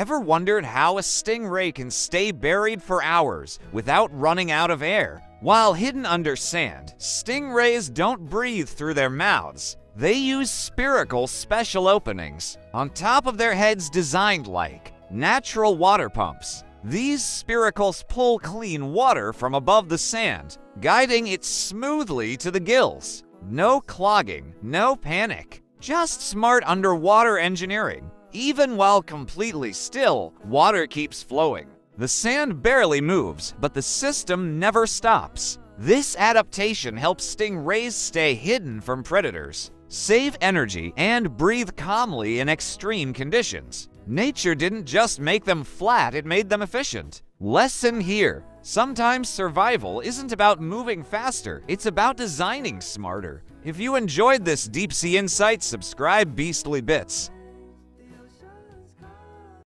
Ever wondered how a stingray can stay buried for hours without running out of air? While hidden under sand, stingrays don't breathe through their mouths. They use spherical special openings on top of their heads designed like natural water pumps. These spiracles pull clean water from above the sand, guiding it smoothly to the gills. No clogging, no panic, just smart underwater engineering. Even while completely still, water keeps flowing. The sand barely moves, but the system never stops. This adaptation helps stingrays stay hidden from predators, save energy, and breathe calmly in extreme conditions. Nature didn't just make them flat, it made them efficient. Lesson here: sometimes survival isn't about moving faster, it's about designing smarter. If you enjoyed this deep sea insight, subscribe Beastly Bits.